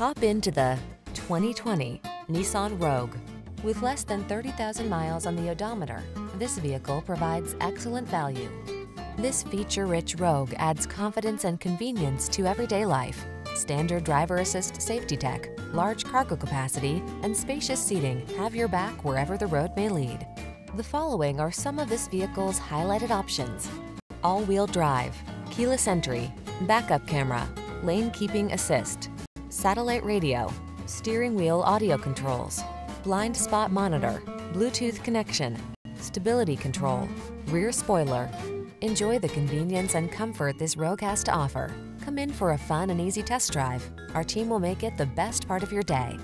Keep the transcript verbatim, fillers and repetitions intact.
Hop into the twenty twenty Nissan Rogue. With less than thirty thousand miles on the odometer, this vehicle provides excellent value. This feature-rich Rogue adds confidence and convenience to everyday life. Standard driver assist safety tech, large cargo capacity, and spacious seating have your back wherever the road may lead. The following are some of this vehicle's highlighted options: all-wheel drive, keyless entry, backup camera, lane keeping assist, satellite radio, steering wheel audio controls, blind spot monitor, Bluetooth connection, stability control, rear spoiler. Enjoy the convenience and comfort this Rogue has to offer. Come in for a fun and easy test drive. Our team will make it the best part of your day.